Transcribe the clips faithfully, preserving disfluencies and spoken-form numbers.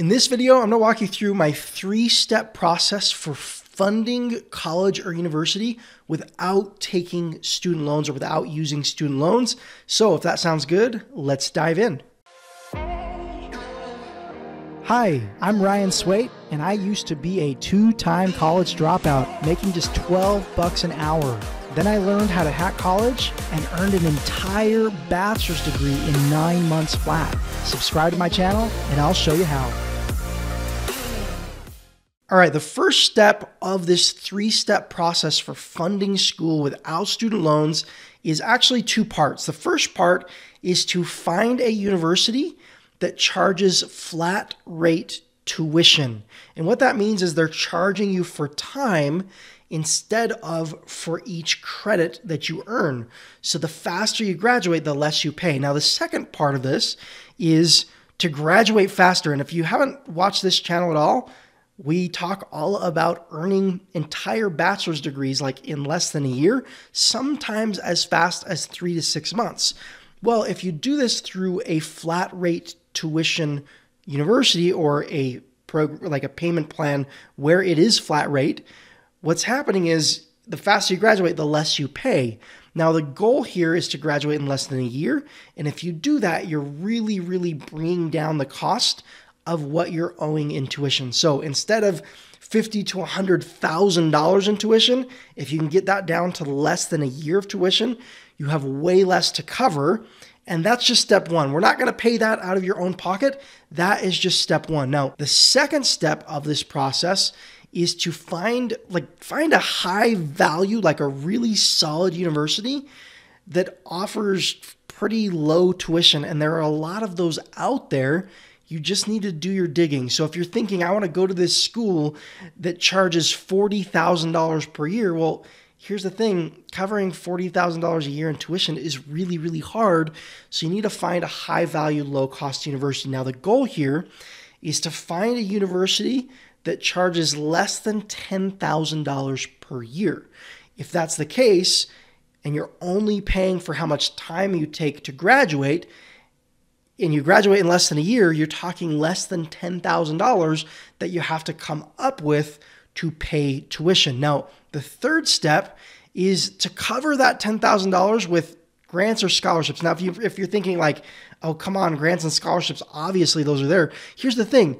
In this video, I'm going to walk you through my three-step process for funding college or university without taking student loans or without using student loans. So if that sounds good, let's dive in. Hi, I'm Ryan Swayt, and I used to be a two-time college dropout, making just twelve bucks an hour. Then I learned how to hack college and earned an entire bachelor's degree in nine months flat. Subscribe to my channel, and I'll show you how. All right, the first step of this three-step process for funding school without student loans is actually two parts. The first part is to find a university that charges flat rate tuition. And what that means is they're charging you for time instead of for each credit that you earn. So the faster you graduate, the less you pay. Now, the second part of this is to graduate faster. And if you haven't watched this channel at all, we talk all about earning entire bachelor's degrees like in less than a year, sometimes as fast as three to six months. Well, if you do this through a flat rate tuition university or a program, like a payment plan where it is flat rate, what's happening is the faster you graduate, the less you pay. Now, the goal here is to graduate in less than a year. And if you do that, you're really, really bringing down the cost of what you're owing in tuition. So instead of fifty thousand dollars to one hundred thousand dollars in tuition, if you can get that down to less than a year of tuition, you have way less to cover. And that's just step one. We're not going to pay that out of your own pocket. That is just step one. Now, the second step of this process is to find like find a high value, like a really solid university that offers pretty low tuition. And there are a lot of those out there. You just need to do your digging. So if you're thinking, I want to go to this school that charges forty thousand dollars per year, well, here's the thing, covering forty thousand dollars a year in tuition is really, really hard. So you need to find a high value, low cost university. Now, the goal here is to find a university that charges less than ten thousand dollars per year. If that's the case, and you're only paying for how much time you take to graduate, and you graduate in less than a year, you're talking less than ten thousand dollars that you have to come up with to pay tuition. Now, the third step is to cover that ten thousand dollars with grants or scholarships. Now, if, you, if you're thinking like, oh, come on, grants and scholarships, obviously those are there. Here's the thing.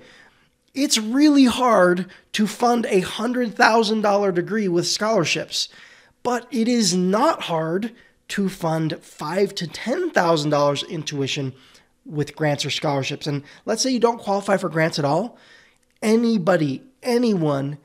It's really hard to fund a one hundred thousand dollar degree with scholarships, but it is not hard to fund five thousand dollars to ten thousand dollars in tuition with grants or scholarships. And let's say you don't qualify for grants at all. Anybody, anyone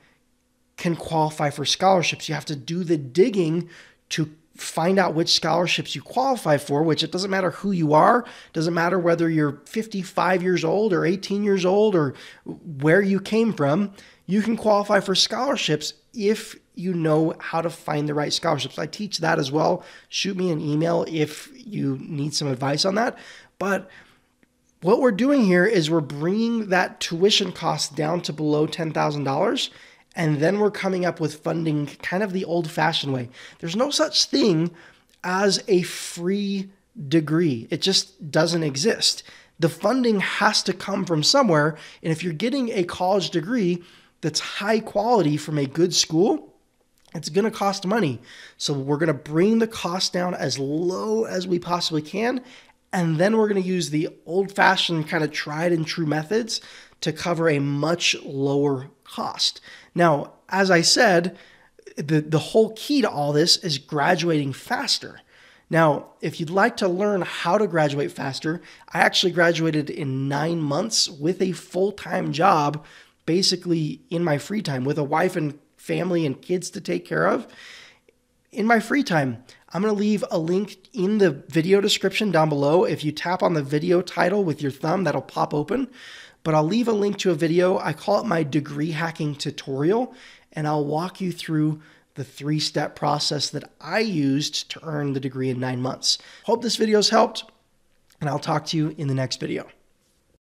can qualify for scholarships. You have to do the digging to find out which scholarships you qualify for, which it doesn't matter who you are. It doesn't matter whether you're fifty-five years old or eighteen years old or where you came from. You can qualify for scholarships if you know how to find the right scholarships. I teach that as well. Shoot me an email if you need some advice on that. But what we're doing here is we're bringing that tuition cost down to below ten thousand dollars, and then we're coming up with funding kind of the old-fashioned way. There's no such thing as a free degree. It just doesn't exist. The funding has to come from somewhere, and if you're getting a college degree that's high quality from a good school, it's going to cost money. So we're going to bring the cost down as low as we possibly can, and then we're going to use the old-fashioned kind of tried and true methods to cover a much lower cost. Now, as I said, the, the whole key to all this is graduating faster. Now, if you'd like to learn how to graduate faster, I actually graduated in nine months with a full-time job, basically in my free time, with a wife and family and kids to take care of. In my free time, I'm going to leave a link in the video description down below. If you tap on the video title with your thumb, that'll pop open. But I'll leave a link to a video. I call it my degree hacking tutorial, and I'll walk you through the three-step process that I used to earn the degree in nine months. Hope this video's helped, and I'll talk to you in the next video.